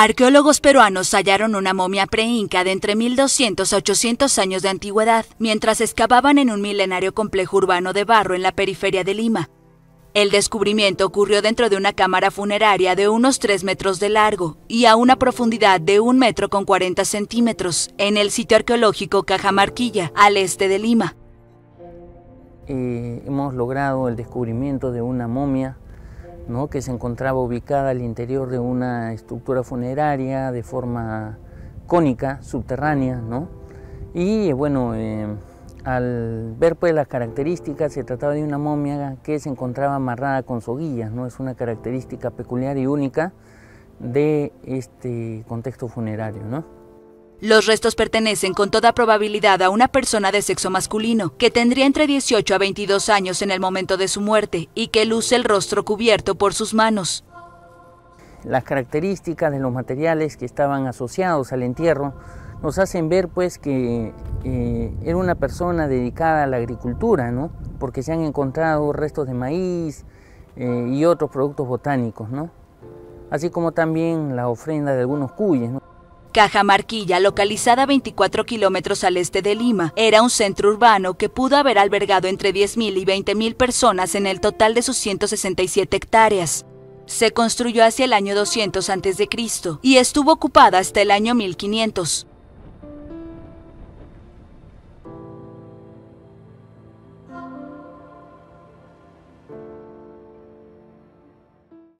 Arqueólogos peruanos hallaron una momia preinca de entre 1200 a 800 años de antigüedad, mientras excavaban en un milenario complejo urbano de barro en la periferia de Lima. El descubrimiento ocurrió dentro de una cámara funeraria de unos 3 metros de largo y a una profundidad de 1,40 metros, en el sitio arqueológico Cajamarquilla, al este de Lima. Hemos logrado el descubrimiento de una momia, ¿no?, que se encontraba ubicada al interior de una estructura funeraria de forma cónica, subterránea, ¿no? Y bueno, al ver pues las características, se trataba de una momia que se encontraba amarrada con soguillas, ¿no? Es una característica peculiar y única de este contexto funerario, ¿no? Los restos pertenecen con toda probabilidad a una persona de sexo masculino, que tendría entre 18 a 22 años en el momento de su muerte y que luce el rostro cubierto por sus manos. Las características de los materiales que estaban asociados al entierro nos hacen ver pues que era una persona dedicada a la agricultura, ¿no?, porque se han encontrado restos de maíz y otros productos botánicos, ¿no?, así como también la ofrenda de algunos cuyes, ¿no? Cajamarquilla, localizada a 24 kilómetros al este de Lima, era un centro urbano que pudo haber albergado entre 10.000 y 20.000 personas en el total de sus 167 hectáreas. Se construyó hacia el año 200 a.C. y estuvo ocupada hasta el año 1500.